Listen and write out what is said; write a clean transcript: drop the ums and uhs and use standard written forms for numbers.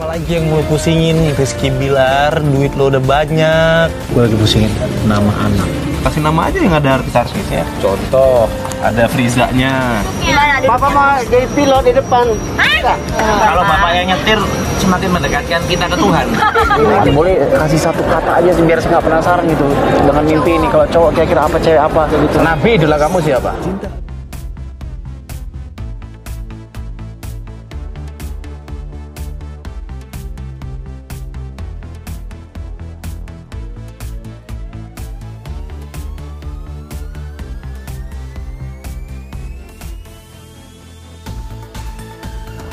Apalagi yang lo pusingin, Rizky Billar, duit lo udah banyak. Gue lagi pusingin nama anak. Kasih nama aja yang ada artis-artisnya. Contoh, ada Friza-nya. Papa mau jadi pilot di depan. Kalau bapaknya nyetir, semakin mendekatkan kita ke Tuhan. Boleh kasih satu kata aja sih, biar saya nggak penasaran gitu dengan mimpi ini. Kalau cowok kira-kira apa, cewek apa gitu. Nabi idola kamu siapa? Cinta.